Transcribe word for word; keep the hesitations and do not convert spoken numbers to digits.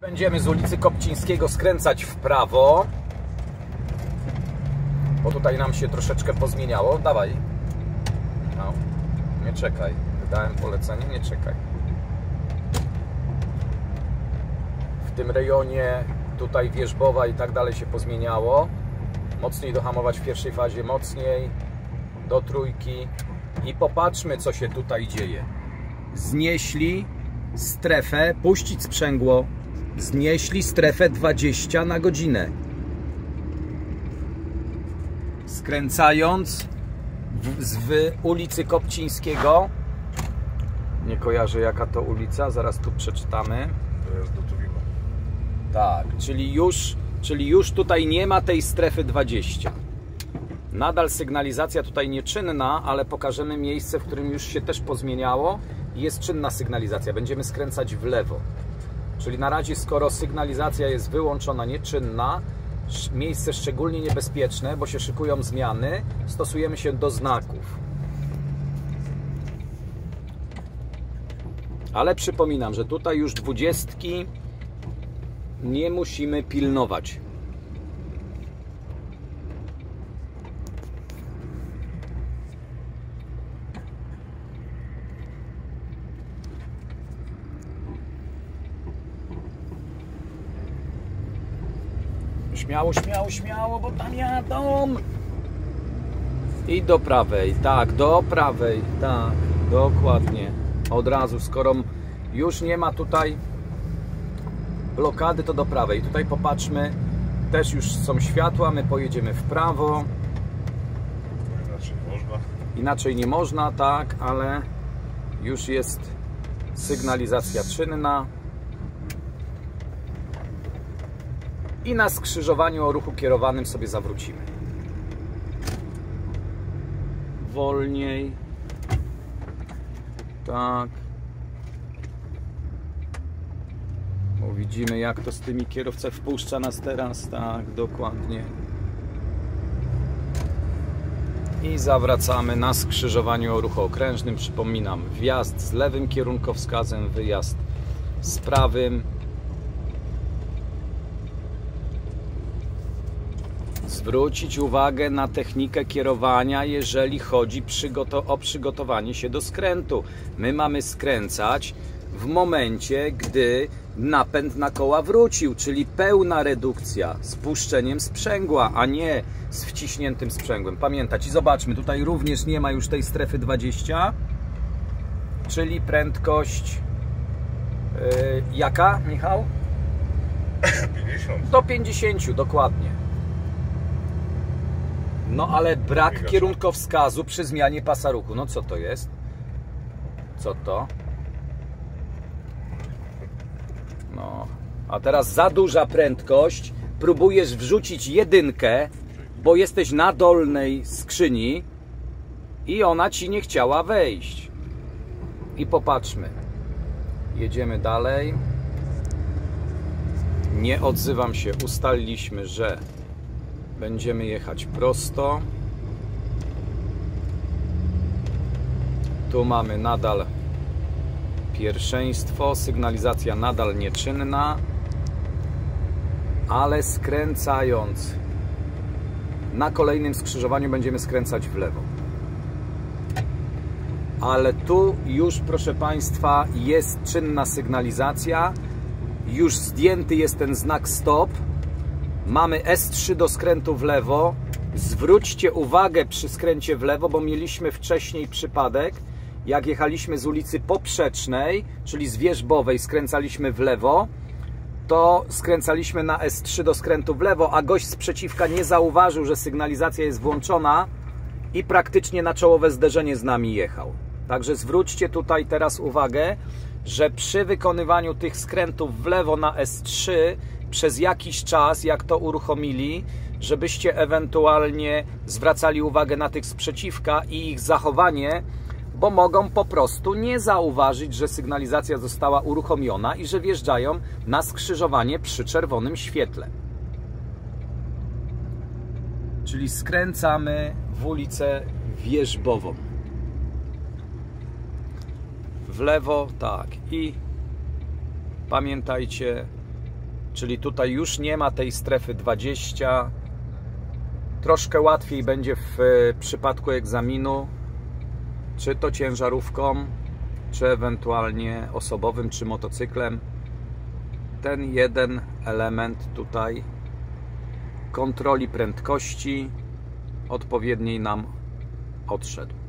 Będziemy z ulicy Kopcińskiego skręcać w prawo, bo tutaj nam się troszeczkę pozmieniało. Dawaj. No, nie czekaj. Wydałem polecenie, nie czekaj. W tym rejonie tutaj Wierzbowa i tak dalej się pozmieniało. Mocniej dohamować w pierwszej fazie, mocniej do trójki. I popatrzmy, co się tutaj dzieje. Znieśli strefę, puścić sprzęgło. Znieśli strefę dwadzieścia na godzinę. Skręcając w, z w ulicy Kopcińskiego. Nie kojarzę, jaka to ulica, zaraz tu przeczytamy. To jest do Tuwima. Tak, czyli już, czyli już tutaj nie ma tej strefy dwadzieścia. Nadal sygnalizacja tutaj nieczynna, ale pokażemy miejsce, w którym już się też pozmieniało. Jest czynna sygnalizacja, będziemy skręcać w lewo. Czyli na razie, skoro sygnalizacja jest wyłączona, nieczynna, miejsce szczególnie niebezpieczne, bo się szykują zmiany, stosujemy się do znaków. Ale przypominam, że tutaj już dwudziestki nie musimy pilnować. Śmiało, śmiało, śmiało, bo tam jadą. I do prawej, tak, do prawej, tak, dokładnie. Od razu, skoro już nie ma tutaj blokady, to do prawej. Tutaj popatrzmy, też już są światła, my pojedziemy w prawo. Inaczej można. Inaczej nie można, tak, ale już jest sygnalizacja czynna. I na skrzyżowaniu o ruchu kierowanym sobie zawrócimy. Wolniej. Tak. Bo widzimy, jak to z tymi kierowca wpuszcza nas teraz. Tak, dokładnie. I zawracamy na skrzyżowaniu o ruchu okrężnym. Przypominam, wjazd z lewym kierunkowskazem, wyjazd z prawym. Zwrócić uwagę na technikę kierowania, jeżeli chodzi o przygotowanie się do skrętu. My mamy skręcać w momencie, gdy napęd na koła wrócił, czyli pełna redukcja z puszczeniem sprzęgła, a nie z wciśniętym sprzęgłem. Pamiętać. I zobaczmy, tutaj również nie ma już tej strefy dwadzieścia, czyli prędkość yy, jaka, Michał? pięćdziesiąt. Do pięćdziesięciu, dokładnie. No ale brak kierunkowskazu przy zmianie pasa ruchu. No co to jest? Co to? No. A teraz za duża prędkość. Próbujesz wrzucić jedynkę, bo jesteś na dolnej skrzyni i ona ci nie chciała wejść. I popatrzmy. Jedziemy dalej. Nie odzywam się. Ustaliliśmy, że będziemy jechać prosto. Tu mamy nadal pierwszeństwo. Sygnalizacja nadal nieczynna. Ale skręcając na kolejnym skrzyżowaniu będziemy skręcać w lewo. Ale tu już, proszę Państwa, jest czynna sygnalizacja. Już zdjęty jest ten znak stop. Mamy S trzy do skrętu w lewo. Zwróćcie uwagę przy skręcie w lewo, bo mieliśmy wcześniej przypadek, jak jechaliśmy z ulicy Poprzecznej, czyli z Wierzbowej, skręcaliśmy w lewo, to skręcaliśmy na S trzy do skrętu w lewo, a gość z przeciwka nie zauważył, że sygnalizacja jest włączona i praktycznie na czołowe zderzenie z nami jechał. Także zwróćcie tutaj teraz uwagę, że przy wykonywaniu tych skrętów w lewo na S trzy przez jakiś czas, jak to uruchomili, żebyście ewentualnie zwracali uwagę na tych sprzeciwka i ich zachowanie, bo mogą po prostu nie zauważyć, że sygnalizacja została uruchomiona i że wjeżdżają na skrzyżowanie przy czerwonym świetle. Czyli skręcamy w ulicę Wierzbową. W lewo, tak. I pamiętajcie, Czyli tutaj już nie ma tej strefy dwadzieścia. Troszkę łatwiej będzie w przypadku egzaminu, czy to ciężarówką, czy ewentualnie osobowym, czy motocyklem. Ten jeden element tutaj kontroli prędkości odpowiedniej nam odszedł.